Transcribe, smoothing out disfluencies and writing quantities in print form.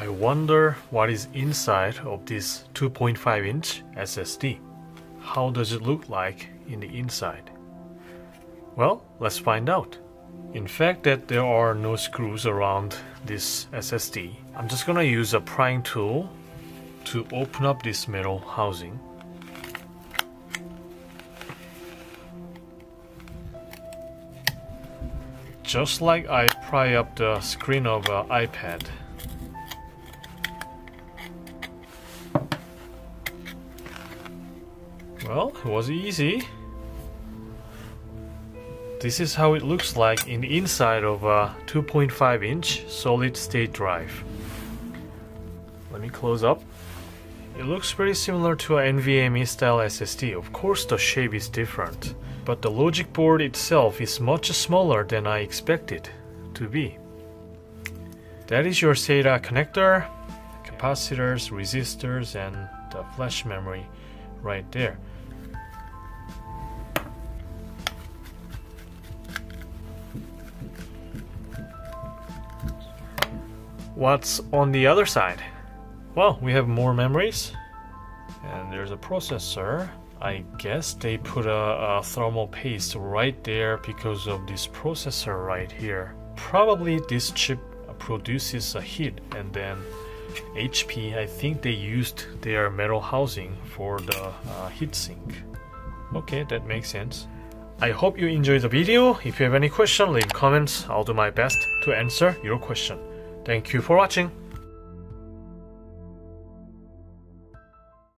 I wonder what is inside of this 2.5-inch SSD. How does it look like in the inside? Well, let's find out. In fact, that there are no screws around this SSD. I'm just gonna use a prying tool to open up this metal housing. Just like I pry up the screen of an iPad. Well, it was easy. This is how it looks like in the inside of a 2.5-inch solid-state drive. Let me close up. It looks very similar to an NVMe-style SSD. Of course the shape is different, but the logic board itself is much smaller than I expected to be. That is your SATA connector, capacitors, resistors, and the flash memory right there. What's on the other side? Well, we have more memories, and there's a processor. I guess they put a thermal paste right there because of this processor right here. Probably this chip produces a heat, and then HP, I think they used their metal housing for the heatsink. Okay, that makes sense. I hope you enjoyed the video. If you have any question, leave comments. I'll do my best to answer your question. Thank you for watching.